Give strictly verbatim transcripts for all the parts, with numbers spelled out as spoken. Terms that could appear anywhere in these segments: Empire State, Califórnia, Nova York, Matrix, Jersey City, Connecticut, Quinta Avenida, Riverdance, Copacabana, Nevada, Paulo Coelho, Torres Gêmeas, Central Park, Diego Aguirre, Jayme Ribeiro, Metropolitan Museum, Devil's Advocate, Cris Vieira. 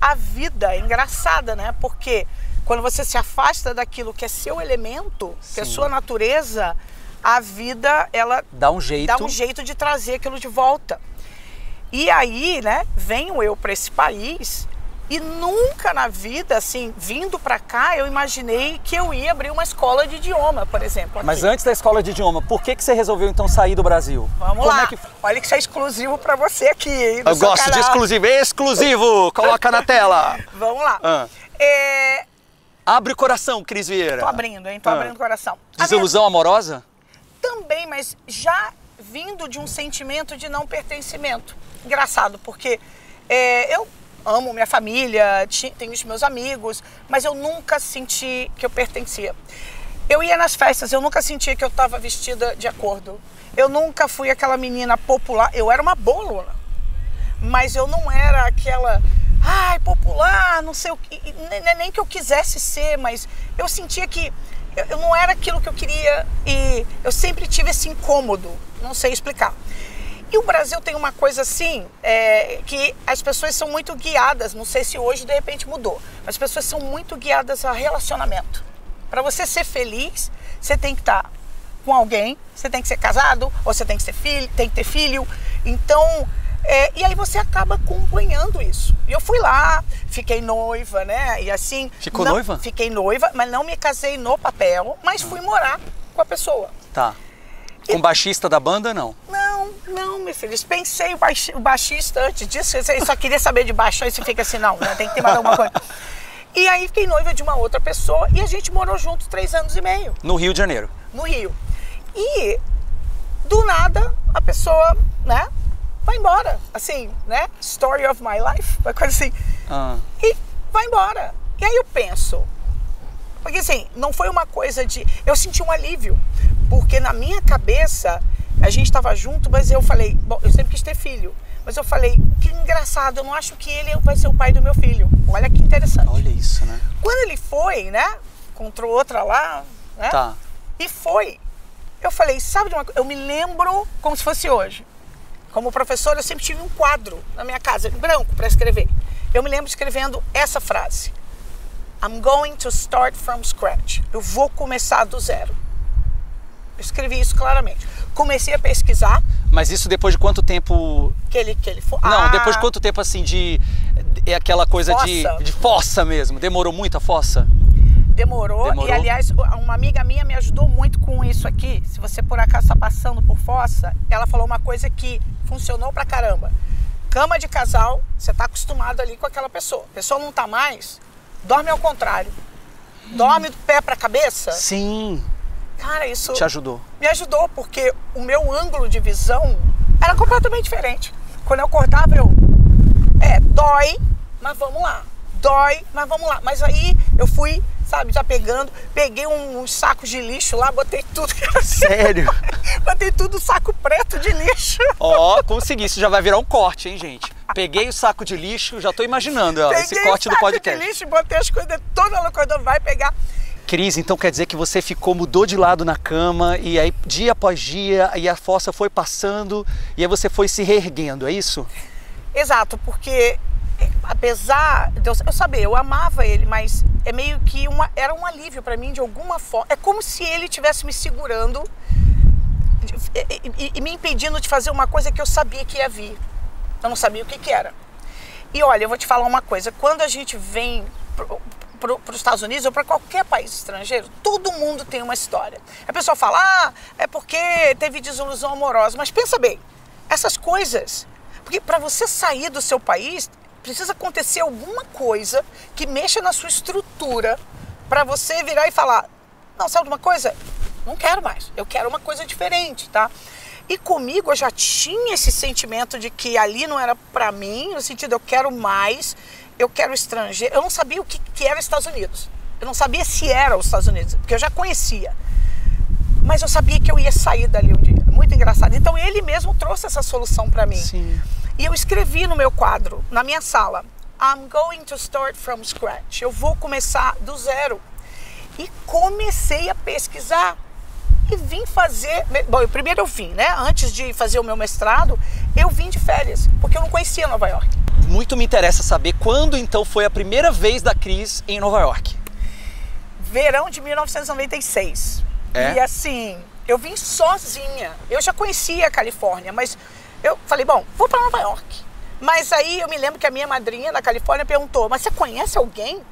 a vida. É engraçada, né? Porque quando você se afasta daquilo que é seu elemento, sim, que é sua natureza, a vida, ela dá um jeito, dá um jeito de trazer aquilo de volta. E aí, né, venho eu para esse país e nunca na vida, assim, vindo para cá, eu imaginei que eu ia abrir uma escola de idioma, por exemplo. Aqui. Mas antes da escola de idioma, por que que você resolveu então sair do Brasil? Vamos Como lá. É que... Olha que isso é exclusivo para você aqui, hein, eu gosto canal. de exclusivo, exclusivo. Coloca na tela. Vamos lá. Ah. É... Abre o coração, Cris Vieira. Tô abrindo, hein? Tô ah. abrindo o coração. Desilusão amorosa? Também, mas já vindo de um sentimento de não pertencimento. Engraçado, porque é, eu amo minha família, tenho os meus amigos, mas eu nunca senti que eu pertencia. Eu ia nas festas, eu nunca sentia que eu estava vestida de acordo. Eu nunca fui aquela menina popular. Eu era uma boa aluna, mas eu não era aquela... Ai, popular, não sei o que... Nem que eu quisesse ser, mas eu sentia que... Eu não era aquilo que eu queria e eu sempre tive esse incômodo, não sei explicar. E o Brasil tem uma coisa assim, é, que as pessoas são muito guiadas, não sei se hoje de repente mudou, mas as pessoas são muito guiadas a relacionamento. Para você ser feliz, você tem que estar com alguém, você tem que ser casado, ou você tem que ser filho, tem que ter filho, então... É, e aí você acaba acompanhando isso. E eu fui lá, fiquei noiva, né? E assim... Ficou não, noiva? Fiquei noiva, mas não me casei no papel, mas fui morar com a pessoa. Tá. E... Com o baixista da banda, não? Não, não, meu filho. Dispensei o, baix, o baixista antes disso. Eu só queria saber de baixo, aí você fica assim, não, né? Tem que ter mais alguma coisa. E aí fiquei noiva de uma outra pessoa e a gente morou juntos três anos e meio. No Rio de Janeiro? No Rio. E, do nada, a pessoa, né? Vai embora, assim, né? Story of my life, uma coisa assim. Ah. E vai embora. E aí eu penso, porque assim, não foi uma coisa de... Eu senti um alívio, porque na minha cabeça, a gente estava junto, mas eu falei... Bom, eu sempre quis ter filho, mas eu falei, que engraçado, eu não acho que ele vai ser o pai do meu filho. Olha que interessante. Olha isso, né? Quando ele foi, né? Encontrou outra lá, né? Tá. E foi. Eu falei, sabe de uma coisa? Eu me lembro como se fosse hoje. Como professora, eu sempre tive um quadro na minha casa, em branco, para escrever. Eu me lembro escrevendo essa frase. I'm going to start from scratch. Eu vou começar do zero. Eu escrevi isso claramente. Comecei a pesquisar. Mas isso depois de quanto tempo... Que ele, que ele foi... Não, ah, depois de quanto tempo, assim, de... É aquela coisa fossa. De, de fossa mesmo. Demorou muito a fossa? Demorou. Demorou. E, aliás, uma amiga minha me ajudou muito com isso aqui. Se você, por acaso, está passando por fossa, ela falou uma coisa que... Funcionou pra caramba. Cama de casal, você tá acostumado ali com aquela pessoa. A pessoa não tá mais, dorme ao contrário. Dorme do pé pra cabeça. Sim. Cara, isso... Te ajudou. Me ajudou, porque o meu ângulo de visão era completamente diferente. Quando eu acordava, eu... É, dói, mas vamos lá. Dói, mas vamos lá. Mas aí eu fui, sabe, já pegando. Peguei um, um saco de lixo lá, botei tudo que era... Sério? Botei tudo no saco preto de lixo. Ó, oh, consegui. Isso já vai virar um corte, hein, gente? Peguei o saco de lixo, já tô imaginando ó, esse corte do podcast. Peguei o saco de lixo, botei as coisas todas no corredor, vai pegar. Cris, então quer dizer que você ficou, mudou de lado na cama, e aí dia após dia, e a fossa foi passando, e aí você foi se reerguendo, é isso? Exato, porque... Apesar de eu, eu saber, eu amava ele, mas é meio que uma, era um alívio para mim de alguma forma. É como se ele estivesse me segurando e, e, e me impedindo de fazer uma coisa que eu sabia que ia vir. Eu não sabia o que, que era. E olha, eu vou te falar uma coisa. Quando a gente vem para os Estados Unidos ou para qualquer país estrangeiro, todo mundo tem uma história. A pessoa fala, ah, é porque teve desilusão amorosa. Mas pensa bem, essas coisas... Porque para você sair do seu país... Precisa acontecer alguma coisa que mexa na sua estrutura para você virar e falar, não, sabe de uma coisa? Não quero mais, eu quero uma coisa diferente, tá? E comigo eu já tinha esse sentimento de que ali não era para mim, no sentido eu quero mais, eu quero estrangeiro. Eu não sabia o que, que era os Estados Unidos, eu não sabia se era os Estados Unidos, porque eu já conhecia. Mas eu sabia que eu ia sair dali um dia, muito engraçado. Então ele mesmo trouxe essa solução para mim. Sim. E eu escrevi no meu quadro, na minha sala, I'm going to start from scratch. Eu vou começar do zero. E comecei a pesquisar e vim fazer... Bom, eu primeiro eu vim, né? Antes de fazer o meu mestrado, eu vim de férias, porque eu não conhecia Nova York. muito me interessa saber quando então foi a primeira vez da Cris em Nova York. Verão de mil novecentos e noventa e seis. É? E assim, eu vim sozinha. Eu já conhecia a Califórnia, mas eu falei, bom, vou para Nova York. Mas aí eu me lembro que a minha madrinha na Califórnia perguntou, mas você conhece alguém?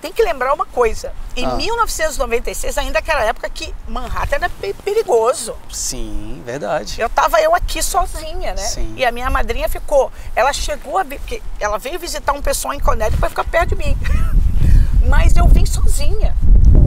Tem que lembrar uma coisa, em ah. mil novecentos e noventa e seis, ainda aquela época que Manhattan era perigoso. Sim, verdade. Eu tava eu aqui sozinha, né? Sim. E a minha madrinha ficou, ela chegou, a, porque ela veio visitar um pessoal em Connecticut para ficar perto de mim. Mas eu vim sozinha.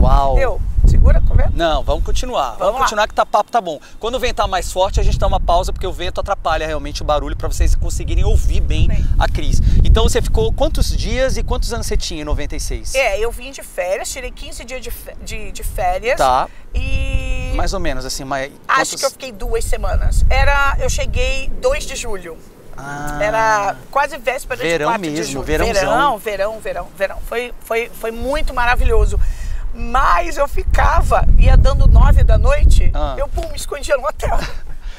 Uau! Entendeu? Segura a conversa? Não, vamos continuar. Vamos, vamos continuar que tá papo, tá bom. Quando o ventar mais forte, a gente dá uma pausa, porque o vento atrapalha realmente o barulho para vocês conseguirem ouvir bem, bem a Cris. Então você ficou quantos dias e quantos anos você tinha em noventa e seis? É, eu vim de férias, tirei quinze dias de, de, de férias. Tá. E... mais ou menos, assim, mas... Acho quantos... que eu fiquei duas semanas. Era... eu cheguei dois de julho. Ah, era quase véspera de quatro de julho. Verão, verão, verão, verão. Foi, foi, foi muito maravilhoso. Mas eu ficava, ia dando nove da noite, ah. eu pum, me escondia no hotel.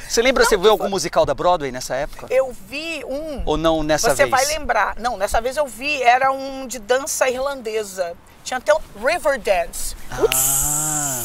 Você lembra, não, você viu algum musical da Broadway nessa época? Eu vi um. Ou não nessa você vez? Você vai lembrar. Não, nessa vez eu vi, era um de dança irlandesa. Tinha até um Riverdance. Ah.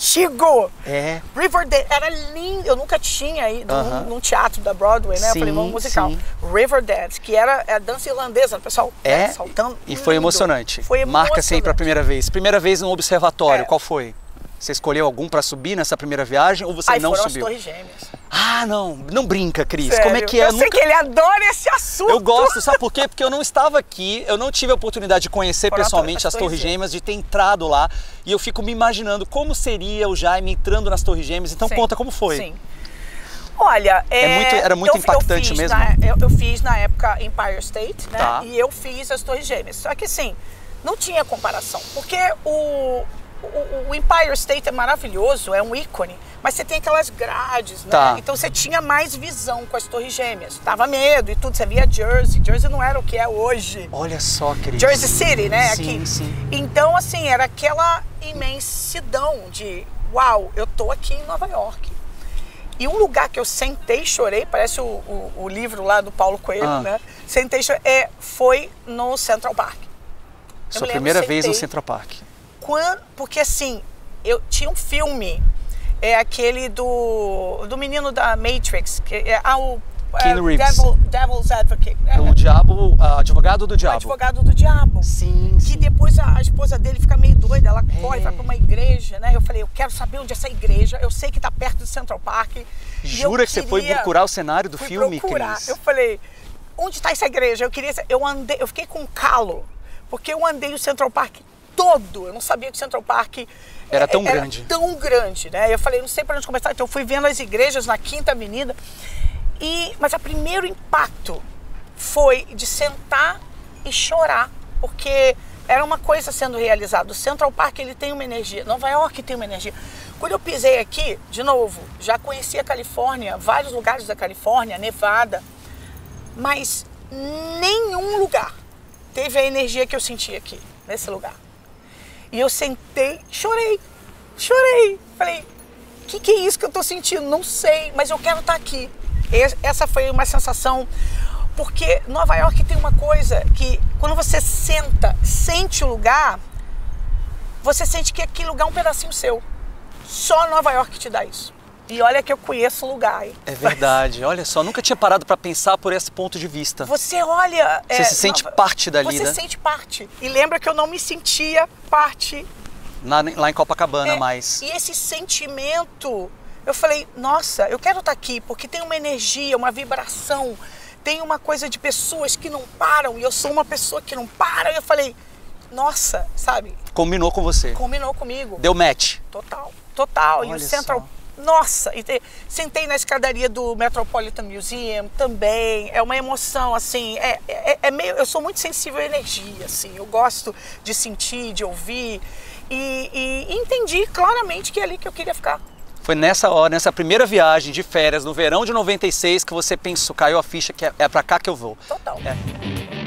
Chegou! É. Riverdance, era lindo, eu nunca tinha ido uh-huh. num, num teatro da Broadway, né? Sim, eu falei, vamos musical. Sim. Riverdance, que era a dança irlandesa, o pessoal é? né, saltando. E foi emocionante. foi emocionante. Marca sempre a primeira vez. Primeira vez no observatório, é. qual foi? Você escolheu algum para subir nessa primeira viagem ou você Aí não subiu? Aí foram as Torres Gêmeas. Ah, não, não brinca, Cris. Sério? Como é que é? Eu, eu sei nunca... que ele adora esse assunto. Eu gosto, sabe por quê? Porque eu não estava aqui, eu não tive a oportunidade de conhecer foram pessoalmente as, as Torres Gêmeas, de ter entrado lá. E eu fico me imaginando como seria o Jaime entrando nas Torres Gêmeas. Então Sim. conta como foi. Sim. Olha, é, é muito, era muito eu, impactante eu mesmo. Na, eu, eu fiz na época Empire State, né? Tá. E eu fiz as Torres Gêmeas. Só que assim, não tinha comparação, porque o... O, o Empire State é maravilhoso, é um ícone, mas você tem aquelas grades, né? Tá. Então você tinha mais visão com as Torres Gêmeas. Tava medo e tudo, você via Jersey. Jersey não era o que é hoje. Olha só, querido. Jersey City, né? Sim, aqui. Sim. Então, assim, era aquela imensidão de uau, eu tô aqui em Nova York. E um lugar que eu sentei e chorei, parece o, o, o livro lá do Paulo Coelho, ah. né? Sentei e chorei, é, foi no Central Park. Sua lembro, primeira sentei, vez no Central Park. Porque assim, eu tinha um filme, é aquele do, do menino da Matrix, que é ah, o é, Devil, Devil's Advocate. É, o diabo, advogado do diabo. Advogado do diabo. Sim. Que sim. depois a, a esposa dele fica meio doida, ela é. corre, vai pra uma igreja, né? Eu falei, eu quero saber onde é essa igreja, eu sei que tá perto do Central Park. Jura que queria... você foi procurar o cenário do fui filme, procurar. Cris? Eu falei, onde tá essa igreja? Eu queria, eu andei, eu fiquei com um calo, porque eu andei o Central Park todo. Eu não sabia que o Central Park era tão era grande. tão grande, né? Eu falei, não sei para onde começar. Então eu fui vendo as igrejas na Quinta Avenida. E mas o primeiro impacto foi de sentar e chorar, porque era uma coisa sendo realizada. O Central Park, ele tem uma energia. Nova York tem uma energia. Quando eu pisei aqui, de novo, já conhecia a Califórnia, vários lugares da Califórnia, Nevada, mas nenhum lugar teve a energia que eu senti aqui, nesse lugar. E eu sentei, chorei, chorei. Falei, o que, que é isso que eu tô sentindo? Não sei, mas eu quero estar aqui. Essa foi uma sensação, porque Nova York tem uma coisa que quando você senta, sente o lugar, você sente que aquele lugar é um pedacinho seu. Só Nova York te dá isso. E olha que eu conheço o lugar. Hein? É verdade. Olha só, nunca tinha parado para pensar por esse ponto de vista. Você olha... Você é, se sente não, parte dali, você né? Você sente parte. E lembra que eu não me sentia parte... Na, lá em Copacabana, é, mais. E esse sentimento... Eu falei, nossa, eu quero estar aqui, porque tem uma energia, uma vibração, tem uma coisa de pessoas que não param, e eu sou uma pessoa que não para. E eu falei, nossa, sabe? Combinou com você. Combinou comigo. Deu match. Total, total. Olha e o Central... Só. Nossa, e te, sentei na escadaria do Metropolitan Museum também, é uma emoção, assim, é, é, é meio, eu sou muito sensível à energia, assim, eu gosto de sentir, de ouvir, e, e entendi claramente que é ali que eu queria ficar. Foi nessa hora, nessa primeira viagem de férias, no verão de noventa e seis, que você pensou, caiu a ficha que é, é pra cá que eu vou. Total. É.